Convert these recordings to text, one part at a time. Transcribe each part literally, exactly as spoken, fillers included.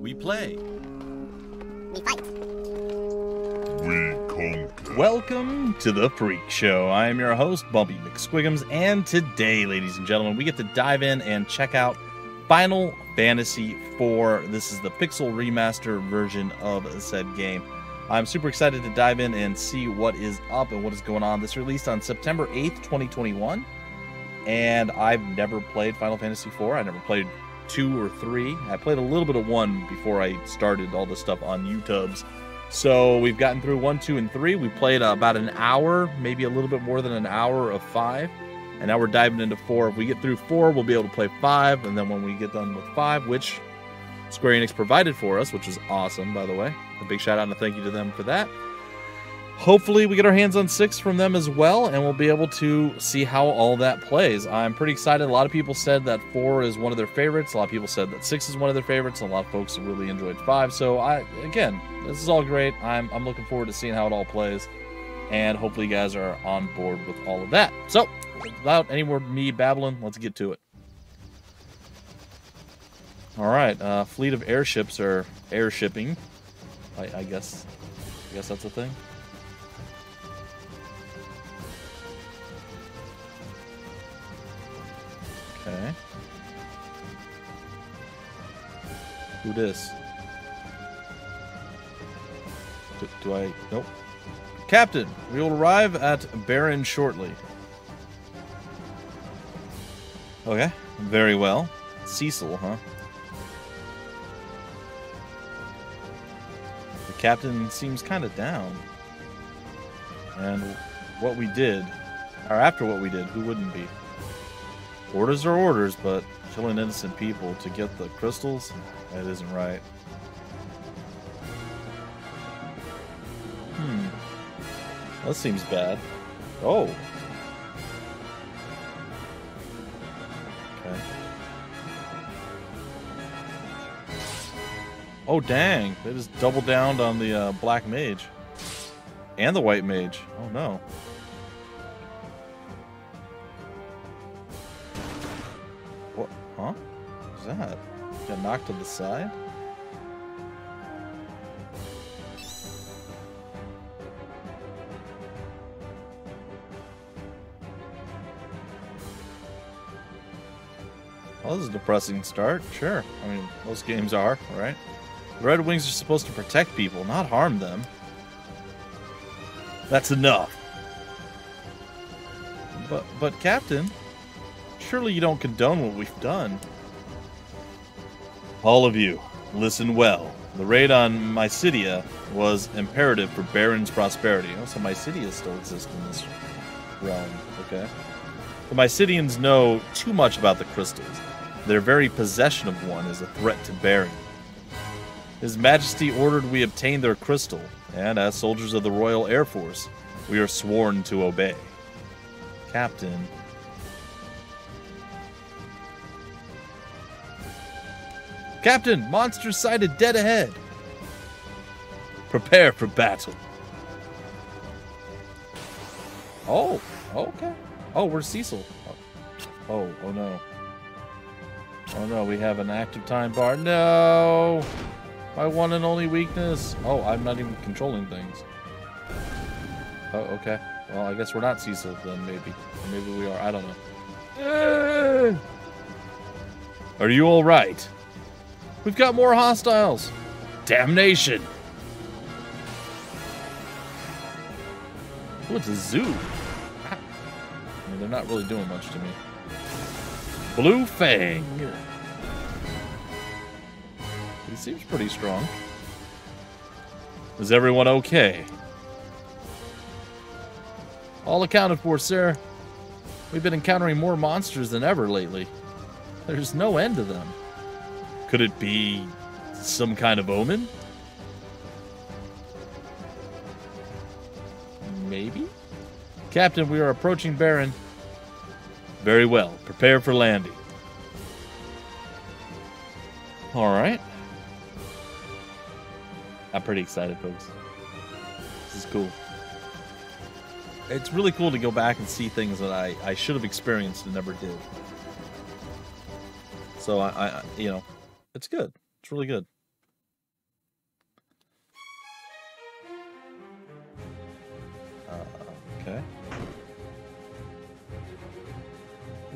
We play. We fight. We conquer. Welcome to the Freak Show. I am your host, Bumpy McSquigums, and today, ladies and gentlemen, we get to dive in and check out Final Fantasy four. This is the Pixel Remaster version of said game. I'm super excited to dive in and see what is up and what is going on. This released on September eighth, twenty twenty-one, and I've never played Final Fantasy four. I never played two or three. I played a little bit of one before I started all this stuff on YouTubes. So we've gotten through one, two, and three. We played uh, about an hour, maybe a little bit more than an hour of five. And now we're diving into four. If we get through four, we'll be able to play five. And then when we get done with five, which Square Enix provided for us, which was awesome, by the way. A big shout out and a thank you to them for that. Hopefully we get our hands on six from them as well, and we'll be able to see how all that plays. I'm pretty excited. A lot of people said that four is one of their favorites. A lot of people said that six is one of their favorites, and a lot of folks really enjoyed five. So, I again, this is all great. I'm, I'm looking forward to seeing how it all plays, and hopefully you guys are on board with all of that. So, without any more me babbling, let's get to it. All right, uh, fleet of airships are airshipping. I, I guess, I guess that's a thing. Okay. Who this? Do, do I? Nope. Captain, we will arrive at Baron shortly. Okay. Very well. Cecil, huh? The captain seems kind of down. And what we did, or after what we did, who wouldn't be? Orders are orders, but killing innocent people to get the crystals? That isn't right. Hmm. That seems bad. Oh. Okay. Oh, dang. They just double downed on the uh, black mage. And the white mage. Oh, no. Huh? What's that? Got knocked to the side? Well, this is a depressing start. Sure. I mean, most games are, right? The Red Wings are supposed to protect people, not harm them. That's enough. But, but, Captain... Surely you don't condone what we've done. All of you, listen well. The raid on Mycidia was imperative for Baron's prosperity. Oh, so Mycidia still exists in this realm. Okay. The Mycidians know too much about the crystals. Their very possession of one is a threat to Baron. His Majesty ordered we obtain their crystal, and as soldiers of the Royal Air Force, we are sworn to obey. Captain... Captain, monster sighted dead ahead. Prepare for battle. Oh, okay. Oh, we're Cecil. Oh, oh, oh no. Oh no, we have an active time bar. No! My one and only weakness. Oh, I'm not even controlling things. Oh, okay. Well, I guess we're not Cecil then, maybe. Maybe we are. I don't know. Are you all right? We've got more hostiles. Damnation. Oh, it's a zoo. I mean, they're not really doing much to me. Blue Fang. He seems pretty strong. Is everyone okay? All accounted for, sir. We've been encountering more monsters than ever lately. There's no end to them. Could it be some kind of omen? Maybe? Captain, we are approaching Baron. Very well. Prepare for landing. All right. I'm pretty excited, folks. This is cool. It's really cool to go back and see things that I, I should have experienced and never did. So, I, I you know... It's good. It's really good.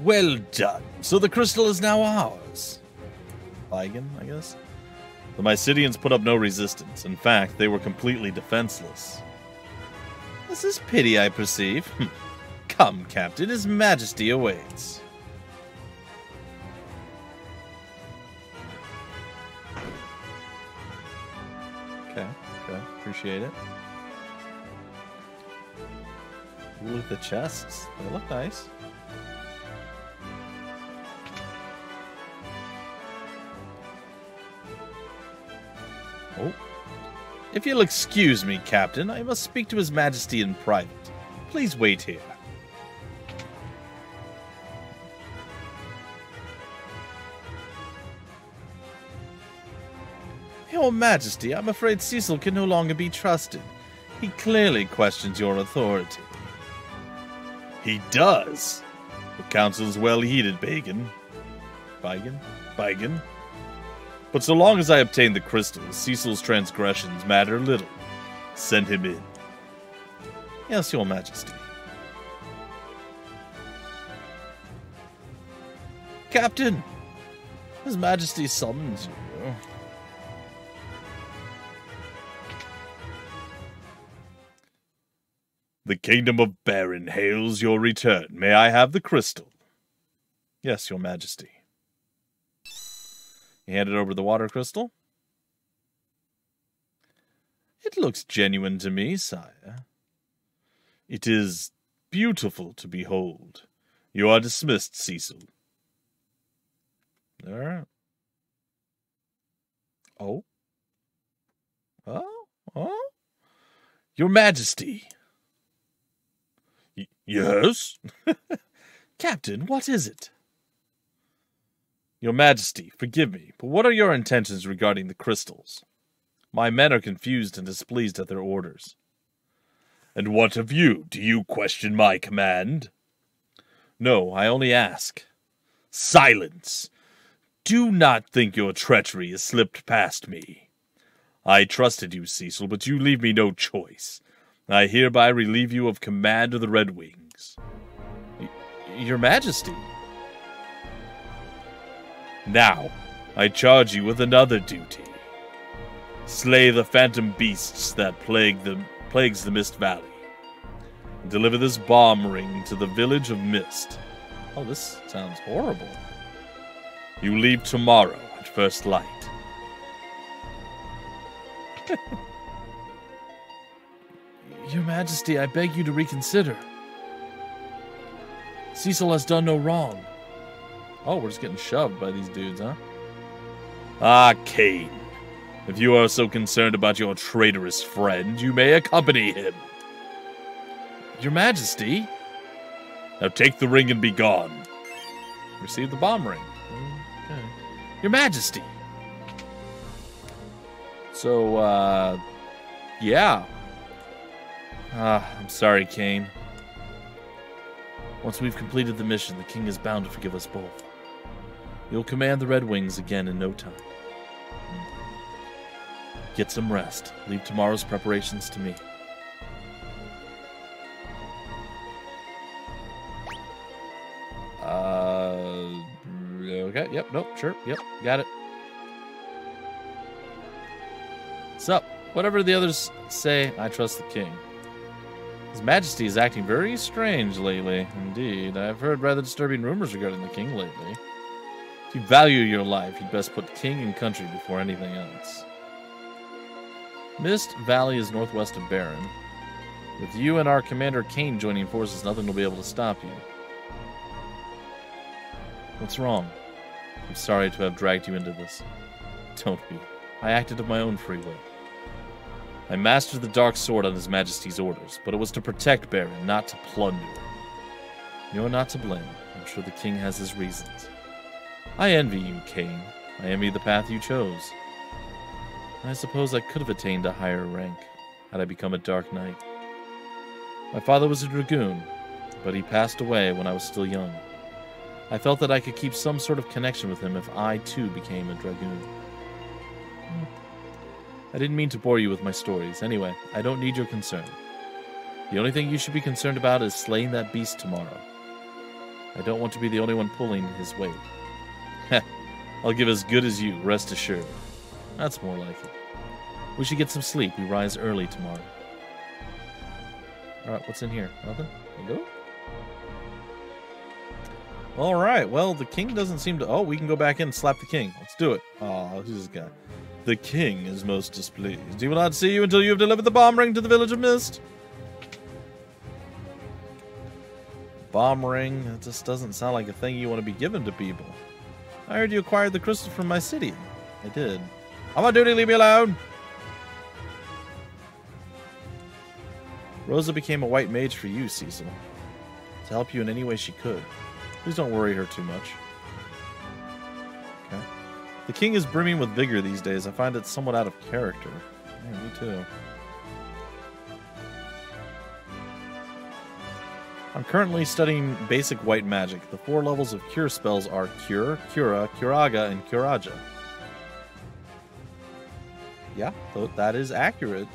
Well done. So the crystal is now ours. Baigan, I guess. The Mycidians put up no resistance. In fact, they were completely defenseless. This is pity, I perceive. Come, Captain, His Majesty awaits. Okay, okay, appreciate it. Look at the chests. They look nice. Oh. If you'll excuse me, Captain, I must speak to His Majesty in private. Please wait here. Your Majesty, I'm afraid Cecil can no longer be trusted. He clearly questions your authority. He does. The council's well heeded, Baigan. Baigan? Baigan? But so long as I obtain the crystals, Cecil's transgressions matter little. Send him in. Yes, Your Majesty. Captain! His Majesty summons you. The kingdom of Baron hails your return. May I have the crystal? Yes, Your Majesty. He handed over the water crystal. It looks genuine to me, sire. It is beautiful to behold. You are dismissed, Cecil. All right. Oh. Oh? Oh? Your Majesty. Yes? Captain, what is it? Your Majesty, forgive me, but what are your intentions regarding the crystals? My men are confused and displeased at their orders. And what of you? Do you question my command? No, I only ask. Silence! Do not think your treachery has slipped past me. I trusted you, Cecil, but you leave me no choice. I hereby relieve you of command of the Red Wings. Y- Your Majesty. Now, I charge you with another duty. Slay the phantom beasts that plague the, plagues the Mist Valley. And deliver this bomb ring to the village of Mist. Oh, this sounds horrible. You leave tomorrow at first light. Your Majesty, I beg you to reconsider. Cecil has done no wrong. Oh, we're just getting shoved by these dudes, huh? Ah, Kain. If you are so concerned about your traitorous friend, you may accompany him. Your Majesty. Now take the ring and be gone. Receive the bomb ring. Okay. Your Majesty. So, uh... yeah. Ah, I'm sorry, Kain. Once we've completed the mission, the king is bound to forgive us both. You'll command the Red Wings again in no time. Get some rest. Leave tomorrow's preparations to me. Uh, okay, yep, nope, sure, yep, got it. Sup, whatever the others say, I trust the king. His Majesty is acting very strange lately. Indeed, I've heard rather disturbing rumors regarding the king lately. If you value your life, you'd best put king and country before anything else. Mist Valley is northwest of Baron. With you and our commander Kain joining forces, nothing will be able to stop you. What's wrong? I'm sorry to have dragged you into this. Don't be. I acted of my own free will. I mastered the Dark Sword on His Majesty's orders, but it was to protect Baron, not to plunder. You're not to blame. I'm sure the king has his reasons. I envy you, Kain. I envy the path you chose. I suppose I could have attained a higher rank had I become a Dark Knight. My father was a dragoon, but he passed away when I was still young. I felt that I could keep some sort of connection with him if I, too, became a dragoon. Hmm. I didn't mean to bore you with my stories. Anyway, I don't need your concern. The only thing you should be concerned about is slaying that beast tomorrow. I don't want to be the only one pulling his weight. Heh. I'll give as good as you, rest assured. That's more like it. We should get some sleep. We rise early tomorrow. Alright, what's in here? Nothing? There you go. Alright, well, the king doesn't seem to... Oh, we can go back in and slap the king. Let's do it. Aw, who's this guy? The king is most displeased. He will not see you until you have delivered the bomb ring to the village of Mist. Bomb ring? That just doesn't sound like a thing you want to be given to people. I heard you acquired the crystal from Mycidia. I did. I'm on duty, leave me alone! Rosa became a white mage for you, Cecil. To help you in any way she could. Please don't worry her too much. Okay. The king is brimming with vigor these days. I find it somewhat out of character. Yeah, me too. I'm currently studying basic white magic. The four levels of cure spells are Cure, Cura, Curaga, and Curaja. Yeah, so that is accurate.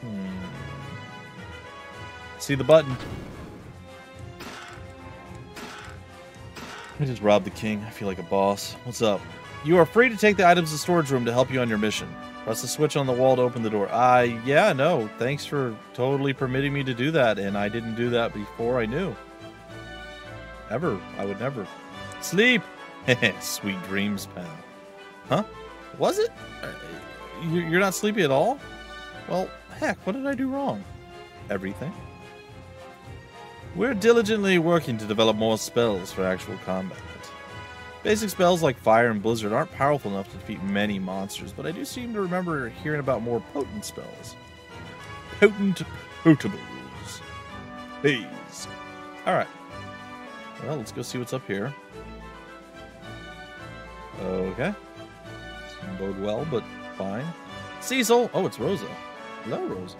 Hmm. See the button. I just robbed the king. I feel like a boss. What's up? You are free to take the items to the storage room to help you on your mission. Press the switch on the wall to open the door. Uh, yeah, no. Thanks for totally permitting me to do that, and I didn't do that before I knew. Ever. I would never. Sleep! Sweet dreams, pal. Huh? Was it? You're not sleepy at all? Well, heck, what did I do wrong? Everything. We're diligently working to develop more spells for actual combat. Basic spells like Fire and Blizzard aren't powerful enough to defeat many monsters, but I do seem to remember hearing about more potent spells. Potent potables. Please. Alright. Well, let's go see what's up here. Okay. Doesn't bode well, but fine. Cecil! Oh, it's Rosa. Hello, Rosa.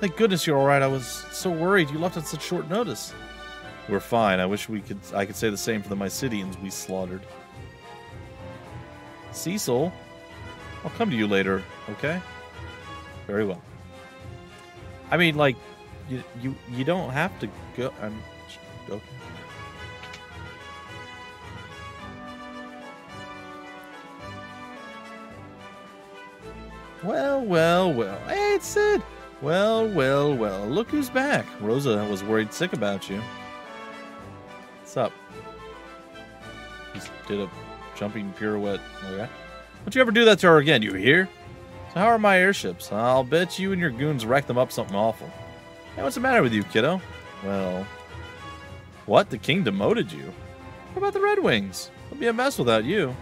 Thank goodness you're alright. I was so worried. You left on such short notice. We're fine. I wish we could. I could say the same for the Mycidians we slaughtered. Cecil, I'll come to you later, okay? Very well. I mean, like, you you, you don't have to go. I'm okay. Well, well, well. Hey, it's Cid. Well, well, well. Look who's back. Rosa was worried sick about you. What's up? Just did a jumping pirouette. Okay. Don't you ever do that to her again, you hear? So how are my airships? I'll bet you and your goons racked them up something awful. Hey, what's the matter with you, kiddo? Well... What? The king demoted you? What about the Red Wings? It'll be a mess without you.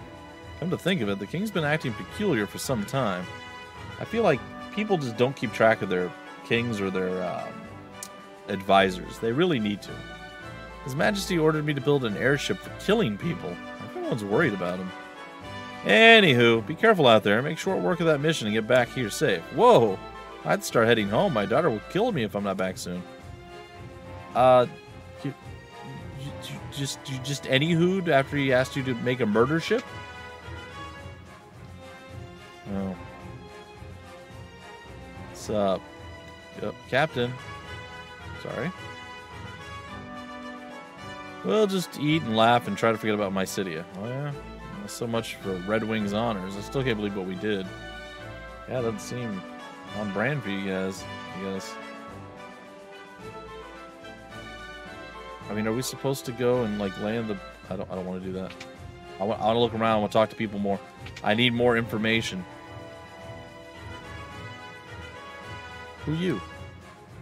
Come to think of it, the king's been acting peculiar for some time. I feel like people just don't keep track of their kings or their um, advisors. They really need to. His Majesty ordered me to build an airship for killing people. Everyone's worried about him. Anywho, be careful out there. Make short work of that mission and get back here safe. Whoa! I'd start heading home. My daughter will kill me if I'm not back soon. Uh, you, you, you just you just anywho'd after he asked you to make a murder ship? Oh. What's up? Yep, Captain. Sorry. We'll just eat and laugh and try to forget about Mycidia. Oh, yeah? So much for Red Wings honors. I still can't believe what we did. Yeah, doesn't seem on brand for you guys, I guess. I mean, are we supposed to go and, like, land the... I don't, I don't want to do that. I want, I want to look around. I want to talk to people more. I need more information. Who you?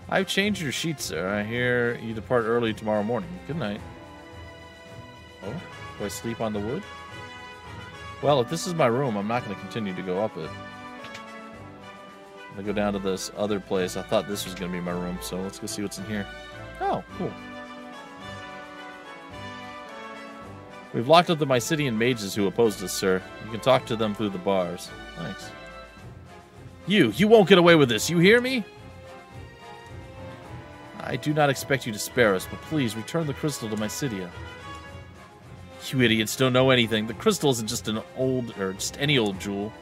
I've changed your sheet, sir. I hear you depart early tomorrow morning. Good night. Oh, do I sleep on the wood? Well, if this is my room, I'm not going to continue to go up it. I'm going to go down to this other place. I thought this was going to be my room, so let's go see what's in here. Oh, cool. We've locked up the Mycidian mages who opposed us, sir. You can talk to them through the bars. Thanks. You, you won't get away with this. You hear me? I do not expect you to spare us, but please return the crystal to Mycidia. You idiots don't know anything. The crystal isn't just an old, or just any old jewel.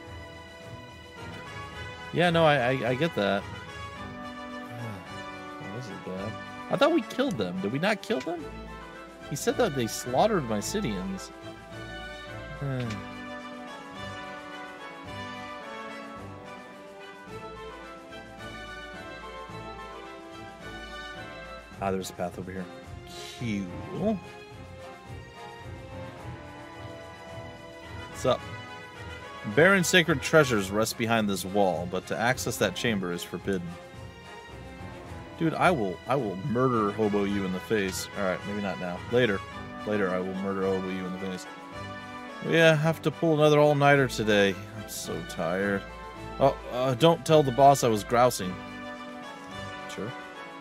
Yeah, no, I, I, I get that. What is it, Dad? I thought we killed them. Did we not kill them? He said that they slaughtered Mycidians. Hmm. Ah, there's a path over here. Cool. What's up? Baron's sacred treasures rest behind this wall, but to access that chamber is forbidden. Dude, I will I will murder hobo you in the face. Alright, maybe not now. Later. Later I will murder hobo you in the face. Yeah, have to pull another all-nighter today. I'm so tired. Oh, uh, don't tell the boss I was grousing. Sure.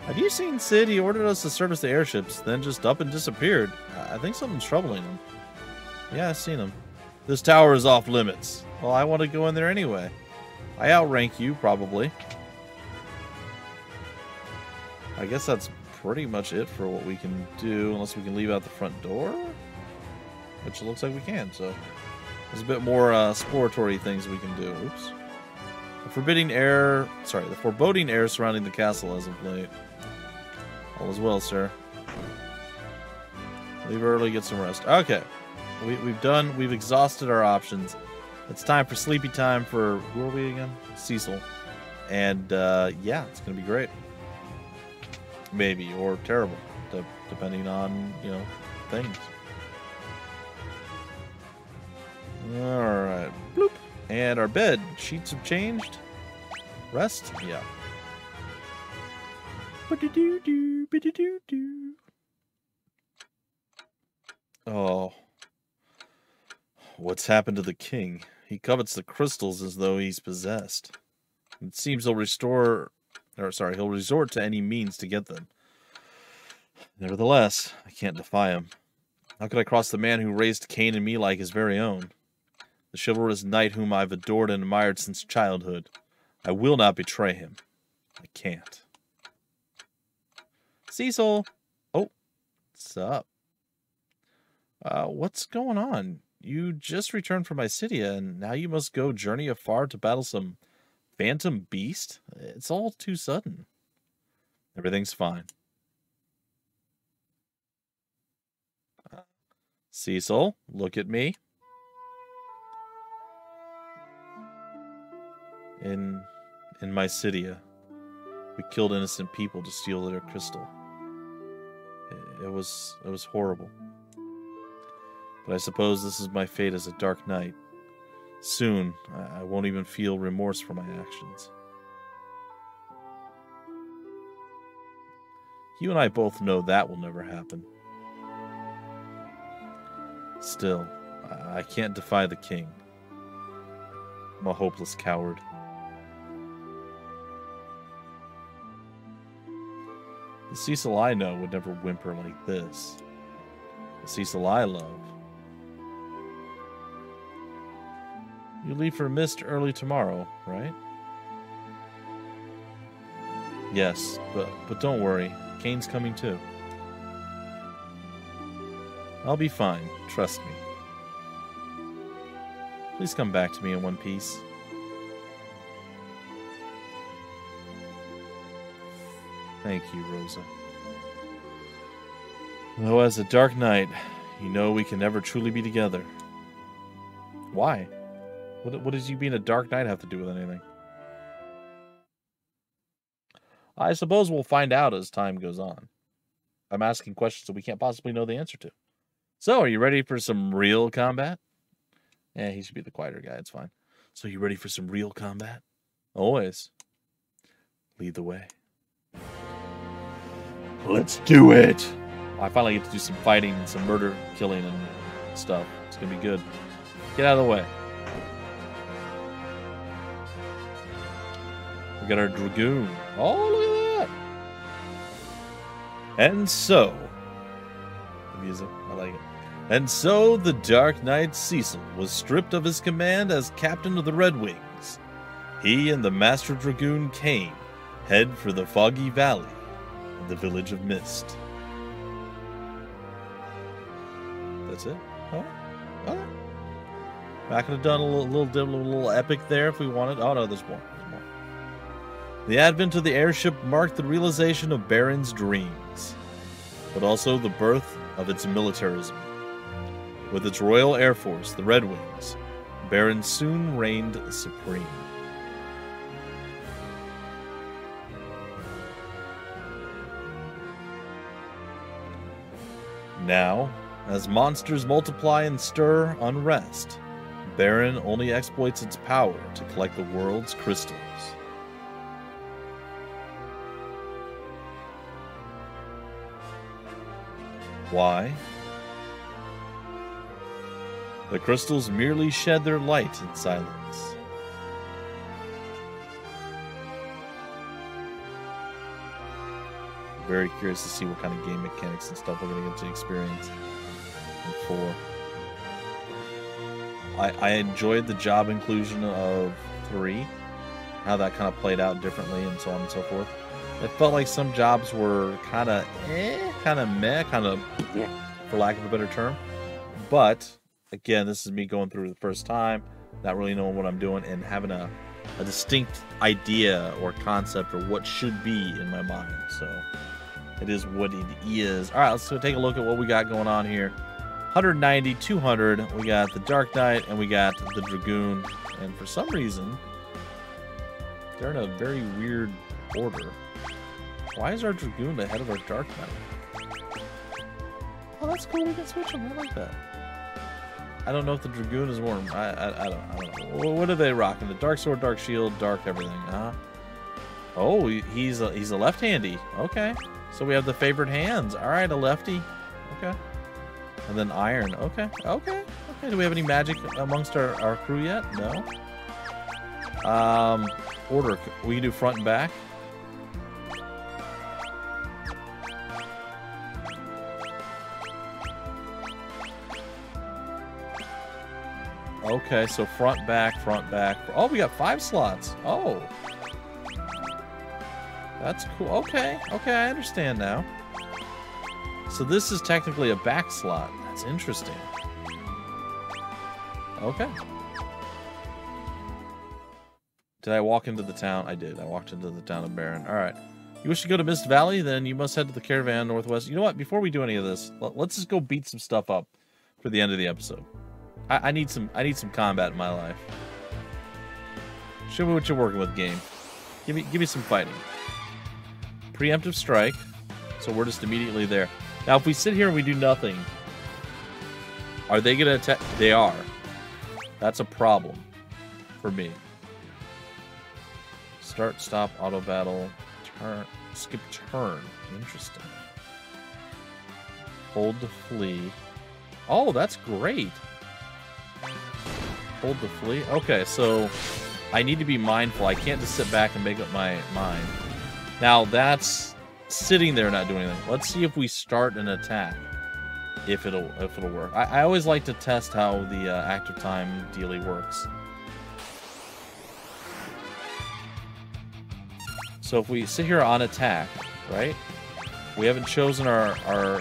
Have you seen Cid? He ordered us to service the airships, then just up and disappeared. I think something's troubling him. Yeah, I've seen him. This tower is off limits. Well, I want to go in there anyway. I outrank you, probably. I guess that's pretty much it for what we can do, unless we can leave out the front door, which it looks like we can, so there's a bit more uh, exploratory things we can do. Oops. The forbidding air, sorry, the foreboding air surrounding the castle as of late. All is well, sir. Leave early, get some rest. Okay, we, we've done, we've exhausted our options. It's time for sleepy time for, who are we again? Cecil. And uh, yeah, it's going to be great. Maybe, or terrible, de depending on, you know, things. Alright, bloop. And our bed. Sheets have changed. Rest? Yeah. Ba-da-doo-doo, ba-da-doo-doo. Oh. What's happened to the king? He covets the crystals as though he's possessed. It seems he'll restore... Or, sorry, he'll resort to any means to get them. Nevertheless, I can't defy him. How could I cross the man who raised Kain and me like his very own? The chivalrous knight whom I've adored and admired since childhood. I will not betray him. I can't. Cecil! Oh, what's up? Uh, what's going on? You just returned from Mycidia, and now you must go journey afar to battle some... phantom beast? It's all too sudden. Everything's fine. Cecil, look at me. In in Mycidia, we killed innocent people to steal their crystal. It, it was it was horrible. But I suppose this is my fate as a dark knight. Soon, I won't even feel remorse for my actions. You and I both know that will never happen. Still, I can't defy the king. I'm a hopeless coward. The Cecil I know would never whimper like this. The Cecil I love. You leave for Mist early tomorrow, right? Yes, but but don't worry. Kane's coming too. I'll be fine. Trust me. Please come back to me in one piece. Thank you, Rosa. Though as a dark knight, you know we can never truly be together. Why? What, what does you being a dark knight have to do with anything? I suppose we'll find out as time goes on. I'm asking questions that we can't possibly know the answer to. So, are you ready for some real combat? Eh, he should be the quieter guy. It's fine. So, you ready for some real combat? Always. Lead the way. Let's do it! I finally get to do some fighting and some murder, killing, and stuff. It's going to be good. Get out of the way. We got our Dragoon. Oh, look at that! And so... The music, I like it. And so the Dark Knight Cecil was stripped of his command as captain of the Red Wings. He and the Master Dragoon Kain head for the Foggy Valley and the Village of Mist. That's it? Oh, oh. I could have done a little, little, little epic there if we wanted. Oh, no, there's more. The advent of the airship marked the realization of Baron's dreams, but also the birth of its militarism. With its Royal Air Force, the Red Wings, Baron soon reigned supreme. Now, as monsters multiply and stir unrest, Baron only exploits its power to collect the world's crystals. Why? The crystals merely shed their light in silence. I'm very curious to see what kind of game mechanics and stuff we're going to get to experience in four. I, I enjoyed the job inclusion of three, how that kind of played out differently and so on and so forth. It felt like some jobs were kind of eh, kind of meh, kind of, for lack of a better term. But, again, this is me going through the first time, not really knowing what I'm doing, and having a, a distinct idea or concept or what should be in my mind. So, it is what it is. All right, let's go take a look at what we got going on here. one ninety, two hundred, we got the Dark Knight, and we got the Dragoon. And for some reason, they're in a very weird order. Why is our Dragoon ahead of our Dark Knight? Oh, that's cool. We can switch them. I like that. I don't know if the Dragoon is warm. I, I, I, don't, I don't know. What are they rocking? The Dark Sword, Dark Shield, Dark everything, huh? Oh, he's a, he's a left-handy. Okay. So we have the favored hands. All right, a lefty. Okay. And then iron. Okay. Okay. Okay. Do we have any magic amongst our, our crew yet? No. Um, order. We can do front and back. Okay, so front, back, front, back. Oh, we got five slots. Oh. That's cool. Okay, okay, I understand now. So this is technically a back slot. That's interesting. Okay. Did I walk into the town? I did. I walked into the town of Baron. All right. You wish to go to Mist Valley? Then you must head to the caravan northwest. You know what? Before we do any of this, let's just go beat some stuff up for the end of the episode. I need some. I need some combat in my life. Show me what you're working with, game. Give me, give me some fighting. Preemptive strike. So we're just immediately there. Now, if we sit here and we do nothing, are they gonna attack? They are. That's a problem for me. Start, stop, auto battle, turn, skip, turn. Interesting. Hold to flee. Oh, that's great. Hold the flee. Okay, so I need to be mindful. I can't just sit back and make up my mind. Now, that's sitting there not doing anything. Let's see if we start an attack, if it'll if it'll work. I, I always like to test how the uh, active time dealy works. So if we sit here on attack, right? We haven't chosen our, our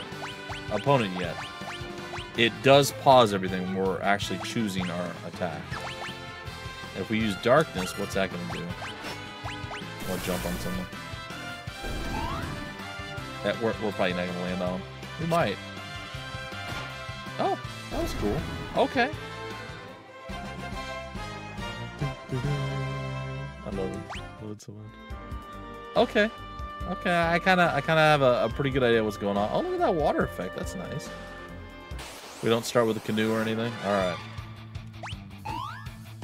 opponent yet. It does pause everything when we're actually choosing our attack. If we use darkness, what's that going to do? Or jump on someone. That we're, we're probably not going to land on. We might. Oh, that was cool. Okay. I love it. I love it so much. Okay. Okay. I kind of, I kind of have a, a pretty good idea what's going on. Oh, look at that water effect. That's nice. We don't start with a canoe or anything? Alright.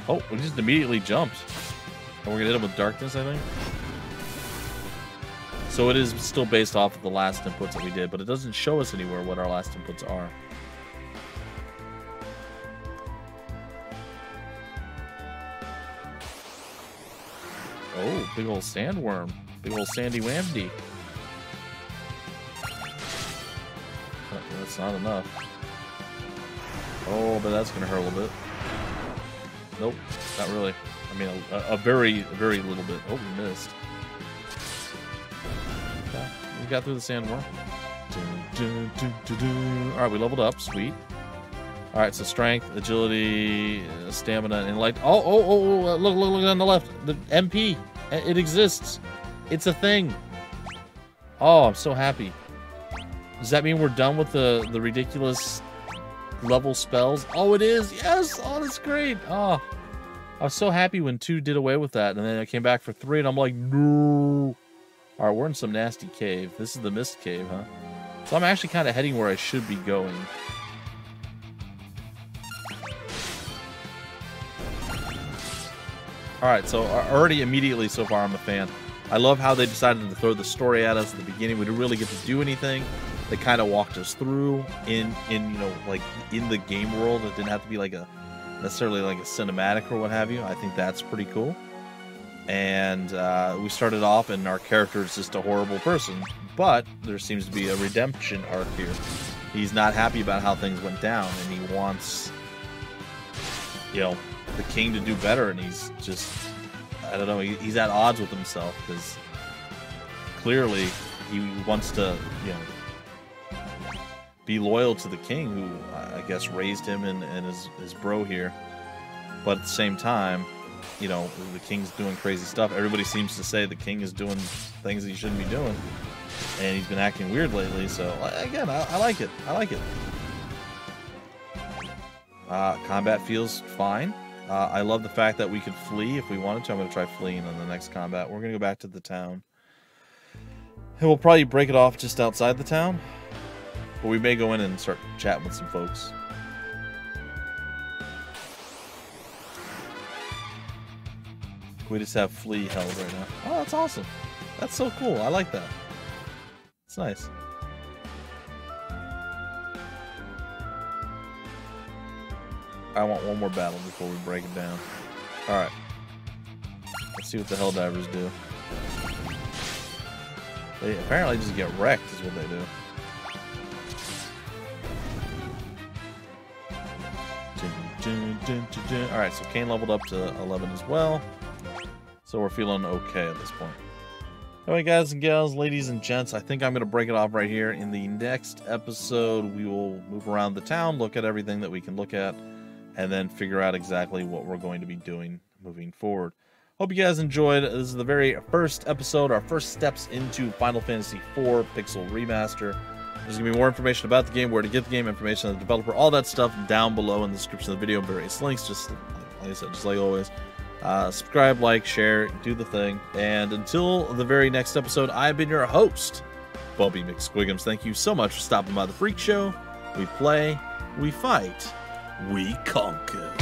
Oh, we just immediately jumped. And we're going to hit him with darkness, I think. So it is still based off of the last inputs that we did, but it doesn't show us anywhere what our last inputs are. Oh, big old sandworm. Big old sandy wamdy. That's not enough. Oh, but that's gonna hurt a little bit. Nope, not really. I mean, a, a very, very little bit. Oh, we missed. Okay, we got through the sandworm. All right, we leveled up. Sweet. All right, so strength, agility, uh, stamina, and light. Oh, oh, oh! Look, look, look on the left. The M P. It exists. It's a thing. Oh, I'm so happy. Does that mean we're done with the, the ridiculous level spells? Oh, it is. Yes. Oh, that's great. Oh, I was so happy when two did away with that. And then I came back for three and I'm like, no. All right, we're in some nasty cave. This is the Mist Cave, huh? So I'm actually kind of heading where I should be going. All right, so already immediately so far I'm a fan. I love how they decided to throw the story at us at the beginning. We didn't really get to do anything. They kind of walked us through in, in you know, like in the game world. It didn't have to be like a necessarily like a cinematic or what have you. I think that's pretty cool. And uh, we started off and our character is just a horrible person, but there seems to be a redemption arc here. He's not happy about how things went down and he wants, you know, the king to do better, and he's just, I don't know, he, he's at odds with himself because clearly he wants to, you know, be loyal to the king who I guess raised him and, and his, his bro here, but at the same time, you know, the king's doing crazy stuff. Everybody seems to say the king is doing things that he shouldn't be doing, and he's been acting weird lately, so again, I, I like it. I like it. Uh, combat feels fine. Uh, I love the fact that we could flee if we wanted to. I'm going to try fleeing in the next combat. We're going to go back to the town. And we'll probably break it off just outside the town. But we may go in and start chatting with some folks. We just have flee held right now. Oh, that's awesome. That's so cool. I like that. It's nice. I want one more battle before we break it down. Alright. Let's see what the Helldivers do. They apparently just get wrecked is what they do. Alright, so Kain leveled up to eleven as well. So we're feeling okay at this point. Anyway, guys and gals, ladies and gents, I think I'm going to break it off right here. In the next episode, we will move around the town, look at everything that we can look at, and then figure out exactly what we're going to be doing moving forward. Hope you guys enjoyed. This is the very first episode, our first steps into Final Fantasy four Pixel Remaster. There's going to be more information about the game, where to get the game, information on the developer, all that stuff down below in the description of the video, various links, just like I said, just like always. Uh, subscribe, like, share, do the thing. And until the very next episode, I've been your host, Bumpy McSquigums. Thank you so much for stopping by the Freak Show. We play, we fight, we conquer.